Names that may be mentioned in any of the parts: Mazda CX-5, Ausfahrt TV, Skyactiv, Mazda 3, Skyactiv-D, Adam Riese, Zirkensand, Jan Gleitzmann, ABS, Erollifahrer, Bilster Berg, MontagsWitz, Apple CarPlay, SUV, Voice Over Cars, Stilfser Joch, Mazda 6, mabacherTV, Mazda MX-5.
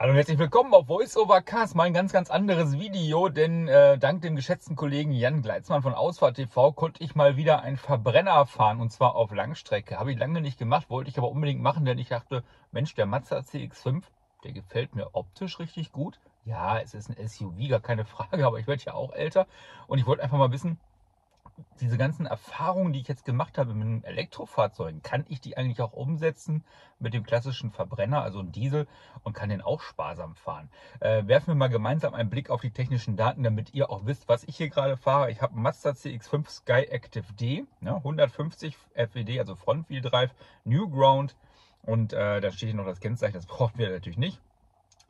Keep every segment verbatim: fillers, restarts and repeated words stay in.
Hallo und herzlich willkommen auf Voice Over Cars, mal ein ganz, ganz anderes Video, denn äh, dank dem geschätzten Kollegen Jan Gleitzmann von Ausfahrt T V konnte ich mal wieder einen Verbrenner fahren, und zwar auf Langstrecke. Habe ich lange nicht gemacht, wollte ich aber unbedingt machen, denn ich dachte, Mensch, der Mazda C X fünf, der gefällt mir optisch richtig gut. Ja, es ist ein S U V, gar keine Frage, aber ich werde ja auch älter und ich wollte einfach mal wissen, diese ganzen Erfahrungen, die ich jetzt gemacht habe mit den Elektrofahrzeugen, kann ich die eigentlich auch umsetzen mit dem klassischen Verbrenner, also einem Diesel, und kann den auch sparsam fahren? Äh, werfen wir mal gemeinsam einen Blick auf die technischen Daten, damit ihr auch wisst, was ich hier gerade fahre. Ich habe einen Mazda C X fünf Skyactiv-D, ne, hundertfünfzig F W D, also Front-Wheel Drive, Newground, und äh, da steht hier noch das Kennzeichen, das brauchen wir natürlich nicht.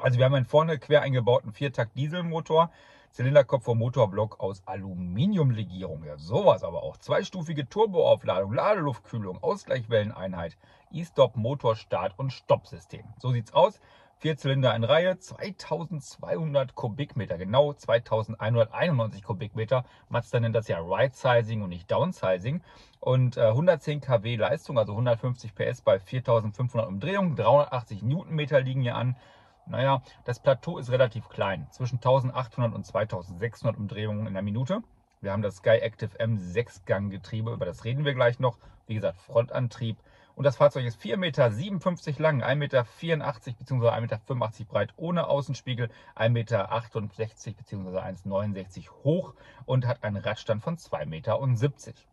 Also wir haben einen vorne quer eingebauten Viertakt-Dieselmotor, Zylinderkopf und Motorblock aus Aluminiumlegierung, ja sowas aber auch, zweistufige Turboaufladung, Ladeluftkühlung, Ausgleichwelleneinheit, E-Stop, Motorstart und Stoppsystem. So sieht's aus, vier Zylinder in Reihe, zweitausendzweihundert Kubikmeter, genau zweitausendeinhunderteinundneunzig Kubikmeter, Mazda nennt das ja Right-Sizing und nicht Downsizing, und äh, hundertzehn Kilowatt Leistung, also hundertfünfzig P S bei viertausendfünfhundert Umdrehungen, dreihundertachtzig Newtonmeter liegen hier an. Naja, das Plateau ist relativ klein, zwischen eintausendachthundert und zweitausendsechshundert Umdrehungen in der Minute. Wir haben das Skyactiv M sechs Gang Getriebe, über das reden wir gleich noch. Wie gesagt, Frontantrieb. Und das Fahrzeug ist vier Meter siebenundfünfzig lang, ein Meter vierundachtzig bzw. ein Meter fünfundachtzig breit ohne Außenspiegel, ein Meter achtundsechzig bzw. ein Meter neunundsechzig hoch und hat einen Radstand von zwei Meter siebzig.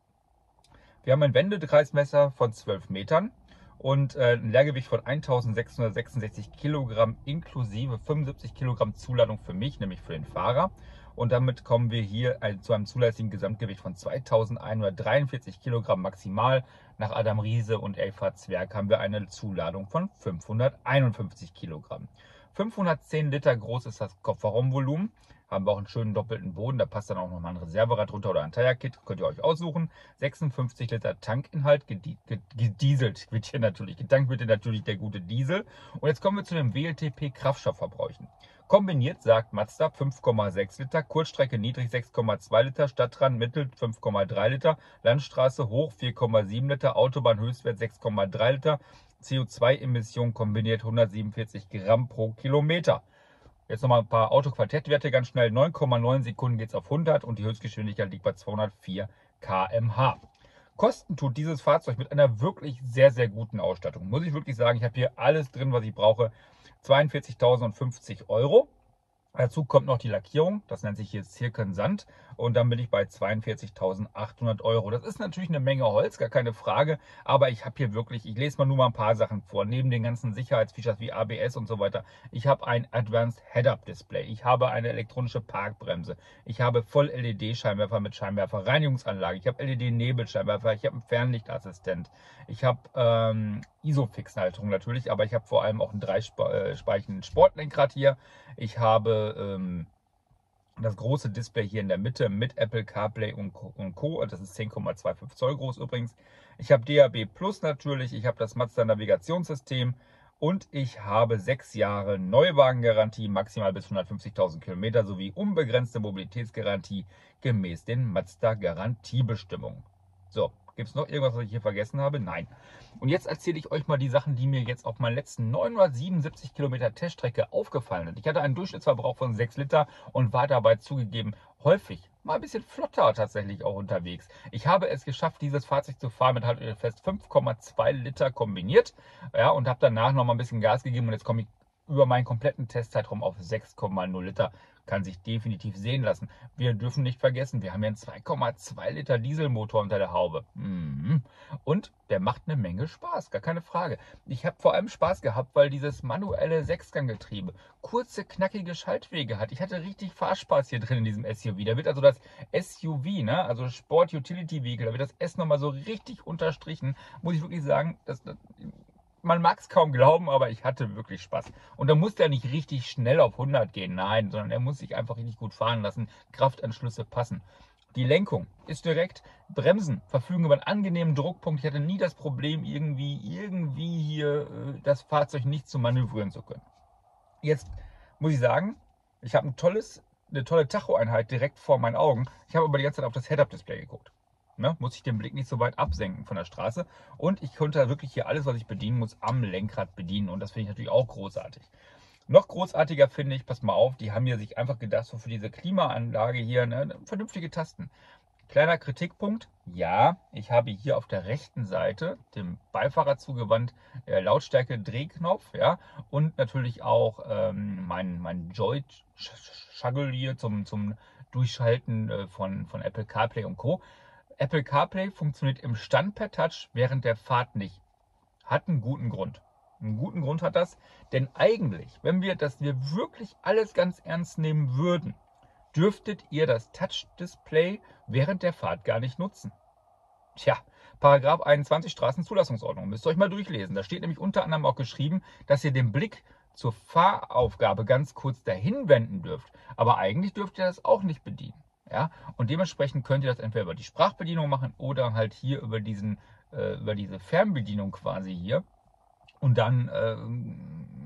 Wir haben ein Wendekreismesser von zwölf Metern. Und ein Leergewicht von eintausendsechshundertsechsundsechzig Kilogramm inklusive fünfundsiebzig Kilogramm Zuladung für mich, nämlich für den Fahrer. Und damit kommen wir hier zu einem zulässigen Gesamtgewicht von zweitausendeinhundertdreiundvierzig Kilogramm maximal. Nach Adam Riese und Elfa Zwerg haben wir eine Zuladung von fünfhunderteinundfünfzig Kilogramm. fünfhundertzehn Liter groß ist das Kofferraumvolumen. Haben wir auch einen schönen doppelten Boden, da passt dann auch nochmal ein Reserverad runter oder ein Tire-Kit, könnt ihr euch aussuchen. sechsundfünfzig Liter Tankinhalt, gedieselt wird hier natürlich, getankt wird hier natürlich der gute Diesel. Und jetzt kommen wir zu den W L T P-Kraftstoffverbräuchen. Kombiniert sagt Mazda fünf Komma sechs Liter, Kurzstrecke niedrig sechs Komma zwei Liter, Stadtrand mittel fünf Komma drei Liter, Landstraße hoch vier Komma sieben Liter, Autobahn Höchstwert sechs Komma drei Liter, C O zwei Emissionen kombiniert hundertsiebenundvierzig Gramm pro Kilometer. Jetzt nochmal ein paar Autoquartettwerte ganz schnell. neun Komma neun Sekunden geht es auf hundert und die Höchstgeschwindigkeit liegt bei zweihundertvier Kilometer pro Stunde. Kosten tut dieses Fahrzeug mit einer wirklich sehr, sehr guten Ausstattung. Muss ich wirklich sagen, ich habe hier alles drin, was ich brauche. zweiundvierzigtausendfünfzig Euro. Dazu kommt noch die Lackierung, das nennt sich hier Zirkensand, und dann bin ich bei zweiundvierzigtausendachthundert Euro. Das ist natürlich eine Menge Holz, gar keine Frage, aber ich habe hier wirklich, ich lese mal nur mal ein paar Sachen vor, neben den ganzen Sicherheitsfeatures wie A B S und so weiter. Ich habe ein Advanced Head-Up-Display, ich habe eine elektronische Parkbremse, ich habe Voll-L E D-Scheinwerfer mit Scheinwerferreinigungsanlage, ich habe L E D-Nebelscheinwerfer, ich habe einen Fernlichtassistent, ich habe ähm, ISOFIX-Halterung natürlich, aber ich habe vor allem auch ein dreispeichen Sportlenkrad hier, ich habe das große Display hier in der Mitte mit Apple CarPlay und Co. Das ist zehn Komma fünfundzwanzig Zoll groß übrigens. Ich habe D A B Plus natürlich, ich habe das Mazda Navigationssystem und ich habe sechs Jahre Neuwagengarantie, maximal bis hundertfünfzigtausend Kilometer, sowie unbegrenzte Mobilitätsgarantie gemäß den Mazda Garantiebestimmungen. So. Gibt es noch irgendwas, was ich hier vergessen habe? Nein. Und jetzt erzähle ich euch mal die Sachen, die mir jetzt auf meinen letzten neunhundertsiebenundsiebzig Kilometer Teststrecke aufgefallen sind. Ich hatte einen Durchschnittsverbrauch von sechs Liter und war dabei zugegeben häufig mal ein bisschen flotter tatsächlich auch unterwegs. Ich habe es geschafft, dieses Fahrzeug zu fahren mit halt fest fünf Komma zwei Liter kombiniert, ja, und habe danach noch mal ein bisschen Gas gegeben, und jetzt komme ich über meinen kompletten Testzeitraum auf sechs Komma null Liter. Kann sich definitiv sehen lassen. Wir dürfen nicht vergessen, wir haben ja einen zwei Komma zwei Liter Dieselmotor unter der Haube. Und der macht eine Menge Spaß, gar keine Frage. Ich habe vor allem Spaß gehabt, weil dieses manuelle Sechsganggetriebe kurze, knackige Schaltwege hat. Ich hatte richtig Fahrspaß hier drin in diesem S U V. Da wird also das S U V, ne, also Sport Utility Vehicle, da wird das S nochmal so richtig unterstrichen. Muss ich wirklich sagen, dass das... Man mag es kaum glauben, aber ich hatte wirklich Spaß. Und da muss der nicht richtig schnell auf hundert gehen, nein, sondern er muss sich einfach richtig gut fahren lassen. Kraftanschlüsse passen. Die Lenkung ist direkt, Bremsen verfügen über einen angenehmen Druckpunkt. Ich hatte nie das Problem, irgendwie, irgendwie hier das Fahrzeug nicht zu manövrieren zu können. Jetzt muss ich sagen, ich habe ein tolles, eine tolle Tachoeinheit direkt vor meinen Augen. Ich habe aber die ganze Zeit auf das Head-Up-Display geguckt. Ne, muss ich den Blick nicht so weit absenken von der Straße, und ich konnte wirklich hier alles, was ich bedienen muss, am Lenkrad bedienen, und das finde ich natürlich auch großartig. Noch großartiger finde ich, pass mal auf, die haben hier sich einfach gedacht, so für diese Klimaanlage hier, ne, vernünftige Tasten. Kleiner Kritikpunkt, ja, ich habe hier auf der rechten Seite dem Beifahrer zugewandt äh, Lautstärke-Drehknopf, ja, und natürlich auch ähm, mein, mein Joy-Shuggle hier zum, zum Durchschalten äh, von, von Apple CarPlay und Co. Apple CarPlay funktioniert im Stand per Touch, während der Fahrt nicht. Hat einen guten Grund. Einen guten Grund hat das, denn eigentlich, wenn wir das wir wirklich alles ganz ernst nehmen würden, dürftet ihr das Touch-Display während der Fahrt gar nicht nutzen. Tja, Paragraph einundzwanzig Straßenzulassungsordnung, müsst ihr euch mal durchlesen. Da steht nämlich unter anderem auch geschrieben, dass ihr den Blick zur Fahraufgabe ganz kurz dahin wenden dürft. Aber eigentlich dürft ihr das auch nicht bedienen. Ja? Und dementsprechend könnt ihr das entweder über die Sprachbedienung machen oder halt hier über, diesen, äh, über diese Fernbedienung quasi hier. Und dann äh,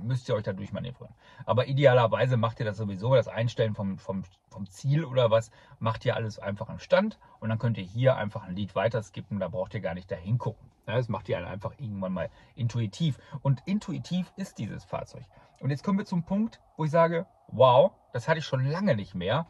müsst ihr euch da durchmanövrieren. Aber idealerweise macht ihr das sowieso, das Einstellen vom, vom, vom Ziel oder was, macht ihr alles einfach am Stand. Und dann könnt ihr hier einfach ein Lied weiter skippen, da braucht ihr gar nicht dahin gucken. Ja, das macht ihr halt einfach irgendwann mal intuitiv. Und intuitiv ist dieses Fahrzeug. Und jetzt kommen wir zum Punkt, wo ich sage, wow, das hatte ich schon lange nicht mehr.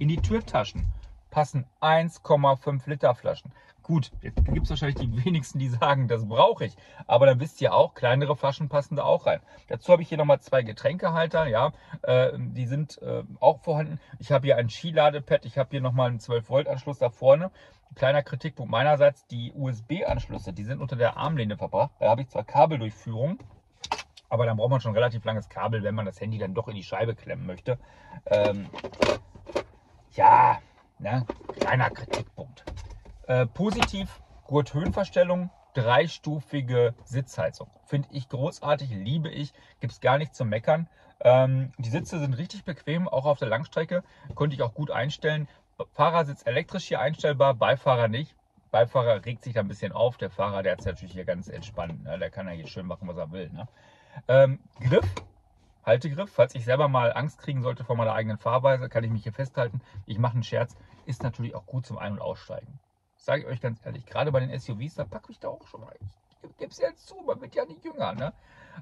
In die Türtaschen passen eins Komma fünf Liter Flaschen. Gut, jetzt gibt es wahrscheinlich die wenigsten, die sagen, das brauche ich. Aber dann wisst ihr auch, kleinere Flaschen passen da auch rein. Dazu habe ich hier nochmal zwei Getränkehalter. Ja, äh, die sind äh, auch vorhanden. Ich habe hier ein Skiladepad. Ich habe hier nochmal einen zwölf Volt Anschluss da vorne. Ein kleiner Kritikpunkt meinerseits, die U S B-Anschlüsse, die sind unter der Armlehne verbracht. Da habe ich zwar Kabeldurchführung, aber dann braucht man schon relativ langes Kabel, wenn man das Handy dann doch in die Scheibe klemmen möchte. Ähm, ja, ne, kleiner Kritikpunkt. Äh, positiv, Gurthöhenverstellung, dreistufige Sitzheizung. Finde ich großartig, liebe ich, gibt es gar nichts zu meckern. Ähm, die Sitze sind richtig bequem, auch auf der Langstrecke, konnte ich auch gut einstellen. Fahrersitz elektrisch hier einstellbar, Beifahrer nicht. Beifahrer regt sich da ein bisschen auf, der Fahrer, der hat es natürlich hier ganz entspannt, ne? Der kann ja hier schön machen, was er will. Ne? Ähm, Griff, Haltegriff, falls ich selber mal Angst kriegen sollte vor meiner eigenen Fahrweise, kann ich mich hier festhalten. Ich mache einen Scherz, ist natürlich auch gut zum Ein- und Aussteigen. Sage ich euch ganz ehrlich, gerade bei den S U Vs, da packe ich da auch schon mal. Ich gebe es ja zu, man wird ja nicht jünger. Ne?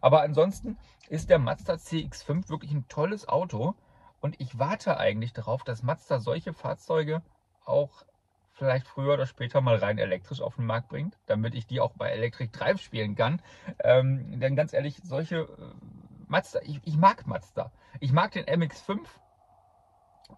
Aber ansonsten ist der Mazda C X fünf wirklich ein tolles Auto. Und ich warte eigentlich darauf, dass Mazda solche Fahrzeuge auch vielleicht früher oder später mal rein elektrisch auf den Markt bringt, damit ich die auch bei Electric Drive spielen kann. Ähm, denn ganz ehrlich, solche äh, Mazda, ich, ich mag Mazda. Ich mag den M X fünf.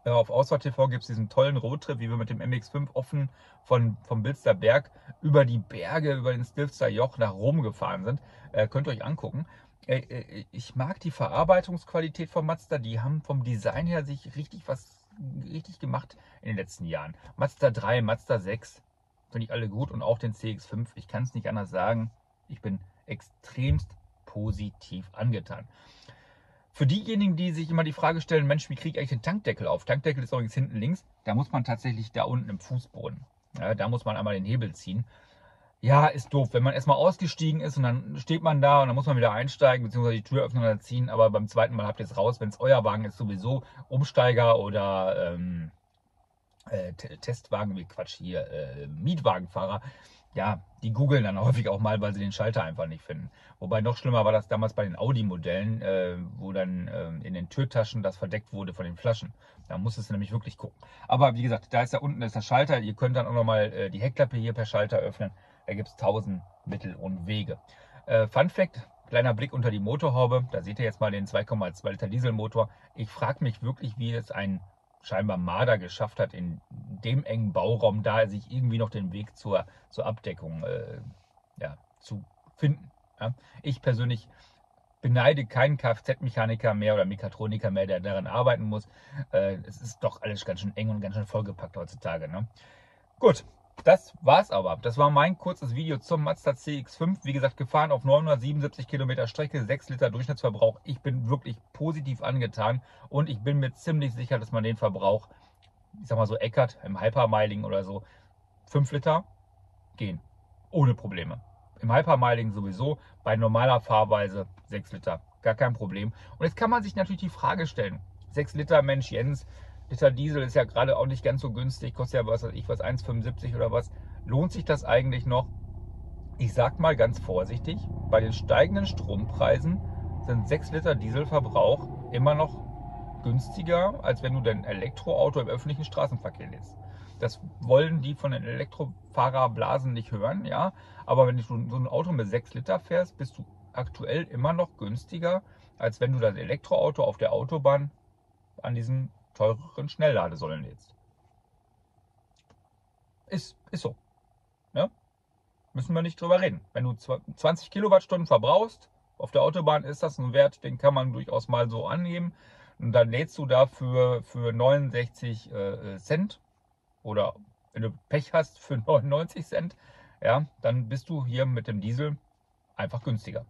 Auf Ausfahrt T V gibt es diesen tollen Roadtrip, wie wir mit dem M X fünf offen von, vom Bilster Berg über die Berge, über den Stilfser Joch nach Rom gefahren sind. Äh, könnt ihr euch angucken. Äh, äh, ich mag die Verarbeitungsqualität von Mazda. Die haben vom Design her sich richtig was richtig gemacht in den letzten Jahren. Mazda drei, Mazda sechs, finde ich alle gut. Und auch den C X fünf. Ich kann es nicht anders sagen. Ich bin extremst positiv angetan. Für diejenigen, die sich immer die Frage stellen, Mensch, wie kriege ich eigentlich den Tankdeckel auf? Tankdeckel ist übrigens hinten links. Da muss man tatsächlich da unten im Fußboden. Ja, da muss man einmal den Hebel ziehen. Ja, ist doof, wenn man erstmal ausgestiegen ist und dann steht man da und dann muss man wieder einsteigen bzw. die Tür öffnen oder ziehen. Aber beim zweiten Mal habt ihr es raus, wenn es euer Wagen ist, sowieso Umsteiger oder ähm, äh, Testwagen, wie Quatsch hier, äh, Mietwagenfahrer. Ja, die googeln dann häufig auch mal, weil sie den Schalter einfach nicht finden. Wobei noch schlimmer war das damals bei den Audi-Modellen, äh, wo dann äh, in den Türtaschen das verdeckt wurde von den Flaschen. Da musstest du nämlich wirklich gucken. Aber wie gesagt, da ist da unten ist der Schalter. Ihr könnt dann auch nochmal äh, die Heckklappe hier per Schalter öffnen. Da gibt es tausend Mittel und Wege. Äh, Fun Fact, kleiner Blick unter die Motorhaube. Da seht ihr jetzt mal den zwei Komma zwei Liter Dieselmotor. Ich frage mich wirklich, wie es ein scheinbar Marder geschafft hat, in dem engen Bauraum da sich irgendwie noch den Weg zur, zur Abdeckung äh, ja, zu finden. Ja. Ich persönlich beneide keinen Kfz-Mechaniker mehr oder Mechatroniker mehr, der daran arbeiten muss. Äh, es ist doch alles ganz schön eng und ganz schön vollgepackt heutzutage. Ne? Gut, das war's aber. Das war mein kurzes Video zum Mazda C X fünf. Wie gesagt, gefahren auf neunhundertsiebenundsiebzig Kilometer Strecke, sechs Liter Durchschnittsverbrauch. Ich bin wirklich positiv angetan und ich bin mir ziemlich sicher, dass man den Verbrauch, ich sag mal so Eckert, im Hypermiling oder so, fünf Liter gehen. Ohne Probleme. Im Hypermiling sowieso, bei normaler Fahrweise sechs Liter. Gar kein Problem. Und jetzt kann man sich natürlich die Frage stellen, sechs Liter, Mensch Jens, Liter Diesel ist ja gerade auch nicht ganz so günstig, kostet ja was weiß ich was, eins Komma fünfundsiebzig oder was. Lohnt sich das eigentlich noch? Ich sag mal ganz vorsichtig, bei den steigenden Strompreisen sind sechs Liter Dieselverbrauch immer noch günstiger, als wenn du dein Elektroauto im öffentlichen Straßenverkehr lädst. Das wollen die von den Elektrofahrerblasen nicht hören, ja. Aber wenn du so ein Auto mit sechs Liter fährst, bist du aktuell immer noch günstiger, als wenn du das Elektroauto auf der Autobahn an diesen teureren Schnellladesäulen lädst. Ist, ist so. Ne? Müssen wir nicht drüber reden. Wenn du zwanzig Kilowattstunden verbrauchst, auf der Autobahn ist das ein Wert, den kann man durchaus mal so angeben. Und dann lädst du dafür für neunundsechzig äh, Cent oder wenn du Pech hast für neunundneunzig Cent, ja, dann bist du hier mit dem Diesel einfach günstiger.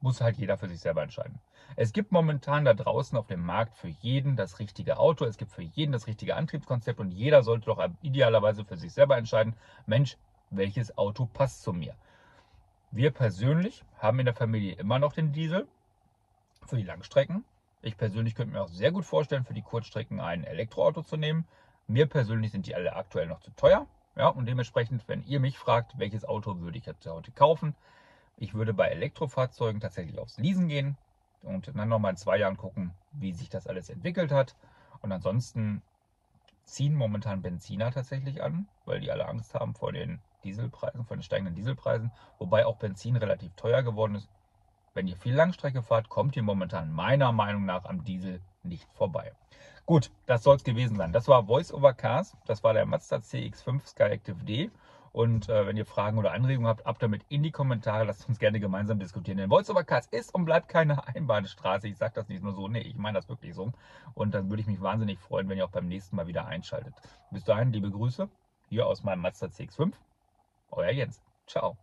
Muss halt jeder für sich selber entscheiden. Es gibt momentan da draußen auf dem Markt für jeden das richtige Auto, es gibt für jeden das richtige Antriebskonzept und jeder sollte doch idealerweise für sich selber entscheiden, Mensch, welches Auto passt zu mir? Wir persönlich haben in der Familie immer noch den Diesel für die Langstrecken. Ich persönlich könnte mir auch sehr gut vorstellen, für die Kurzstrecken ein Elektroauto zu nehmen. Mir persönlich sind die alle aktuell noch zu teuer. Ja, und dementsprechend, wenn ihr mich fragt, welches Auto würde ich jetzt heute kaufen, ich würde bei Elektrofahrzeugen tatsächlich aufs Leasen gehen und dann nochmal in zwei Jahren gucken, wie sich das alles entwickelt hat. Und ansonsten ziehen momentan Benziner tatsächlich an, weil die alle Angst haben vor den Dieselpreisen, vor den steigenden Dieselpreisen, wobei auch Benzin relativ teuer geworden ist. Wenn ihr viel Langstrecke fahrt, kommt ihr momentan meiner Meinung nach am Diesel nicht vorbei. Gut, das soll es gewesen sein. Das war Voice Over Cars, das war der Mazda C X fünf Skyactiv-D. Und äh, wenn ihr Fragen oder Anregungen habt, ab damit in die Kommentare, lasst uns gerne gemeinsam diskutieren. Denn Voice Over Cars ist und bleibt keine Einbahnstraße. Ich sage das nicht nur so, nee, ich meine das wirklich so. Und dann würde ich mich wahnsinnig freuen, wenn ihr auch beim nächsten Mal wieder einschaltet. Bis dahin, liebe Grüße, hier aus meinem Mazda C X fünf, euer Jens. Ciao.